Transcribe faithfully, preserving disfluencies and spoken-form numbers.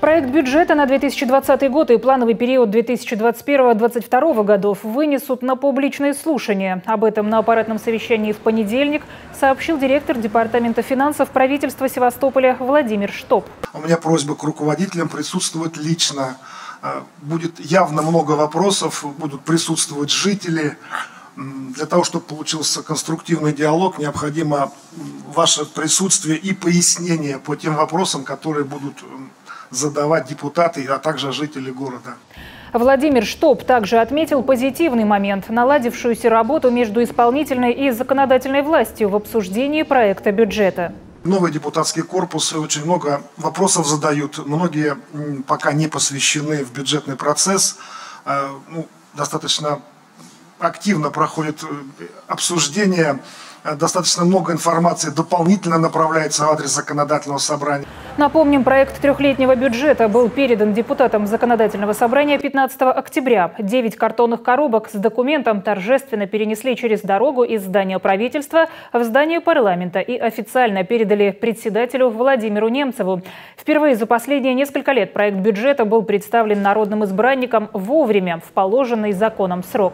Проект бюджета на две тысячи двадцатый год и плановый период две тысячи двадцать первого — две тысячи двадцать второго годов вынесут на публичные слушания. Об этом на аппаратном совещании в понедельник сообщил директор Департамента финансов правительства Севастополя Владимир Штоп. У меня просьба к руководителям присутствовать лично. Будет явно много вопросов, будут присутствовать жители. Для того, чтобы получился конструктивный диалог, необходимо ваше присутствие и пояснение по тем вопросам, которые будут задавать депутаты, а также жители города. Владимир Штоп также отметил позитивный момент – наладившуюся работу между исполнительной и законодательной властью в обсуждении проекта бюджета. Новый депутатский корпус очень много вопросов задают. Многие пока не посвящены в бюджетный процесс. Ну, достаточно активно проходит обсуждение. Достаточно много информации дополнительно направляется в адрес законодательного собрания. Напомним, проект трехлетнего бюджета был передан депутатам законодательного собрания пятнадцатого октября. Девять картонных коробок с документом торжественно перенесли через дорогу из здания правительства в здание парламента и официально передали председателю Владимиру Немцеву. Впервые за последние несколько лет проект бюджета был представлен народным избранникам вовремя в положенный законом срок.